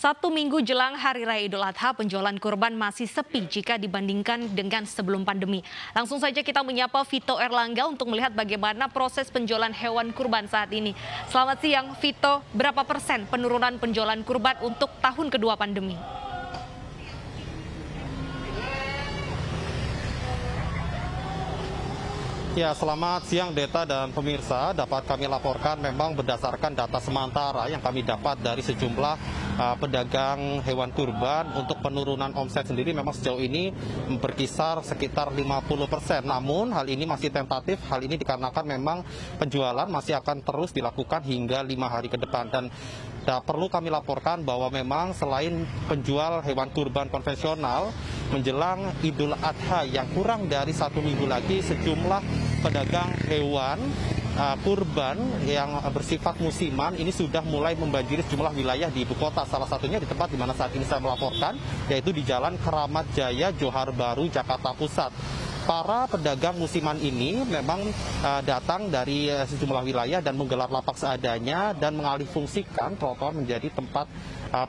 Satu minggu jelang Hari Raya Idul Adha, penjualan kurban masih sepi jika dibandingkan dengan sebelum pandemi. Langsung saja kita menyapa Vito Erlangga untuk melihat bagaimana proses penjualan hewan kurban saat ini. Selamat siang, Vito. Berapa persen penurunan penjualan kurban untuk tahun kedua pandemi? Ya, selamat siang Deta dan pemirsa. Dapat kami laporkan memang berdasarkan data sementara yang kami dapat dari sejumlah pedagang hewan kurban, untuk penurunan omset sendiri memang sejauh ini berkisar sekitar 50%. Namun hal ini masih tentatif, hal ini dikarenakan memang penjualan masih akan terus dilakukan hingga 5 hari ke depan. Dan perlu kami laporkan bahwa memang selain penjual hewan kurban konvensional, menjelang Idul Adha yang kurang dari satu minggu lagi, sejumlah pedagang hewan kurban yang bersifat musiman ini sudah mulai membanjiri sejumlah wilayah di ibu kota. Salah satunya di tempat di mana saat ini saya melaporkan, yaitu di Jalan Keramat Jaya, Johar Baru, Jakarta Pusat. Para pedagang musiman ini memang datang dari sejumlah wilayah dan menggelar lapak seadanya dan mengalihfungsikan trotoar menjadi tempat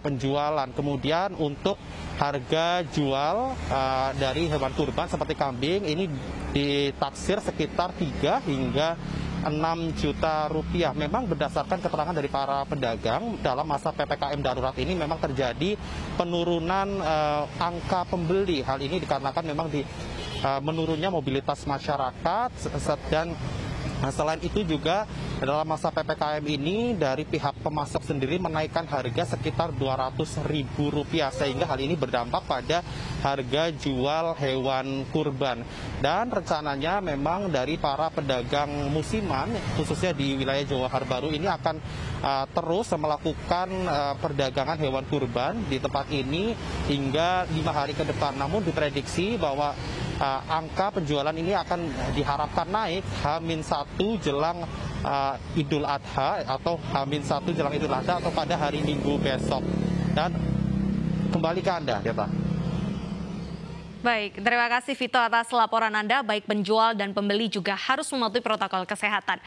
penjualan. Kemudian untuk harga jual dari hewan kurban seperti kambing ini ditaksir sekitar 3 hingga 6 juta rupiah. Memang berdasarkan keterangan dari para pedagang, dalam masa PPKM darurat ini memang terjadi penurunan angka pembeli. Hal ini dikarenakan memang menurunnya mobilitas masyarakat, dan selain itu juga dalam masa PPKM ini dari pihak pemasok sendiri menaikkan harga sekitar Rp200.000, sehingga hal ini berdampak pada harga jual hewan kurban. Dan rencananya memang dari para pedagang musiman khususnya di wilayah Jawa Harbaru ini akan terus melakukan perdagangan hewan kurban di tempat ini hingga 5 hari ke depan. Namun diprediksi bahwa angka penjualan ini akan diharapkan naik H-1 jelang Idul Adha atau H-1 jelang Idul Adha atau pada hari Minggu besok. Dan kembali ke Anda, Deta. Baik, terima kasih Vito atas laporan Anda. Baik penjual dan pembeli juga harus mematuhi protokol kesehatan.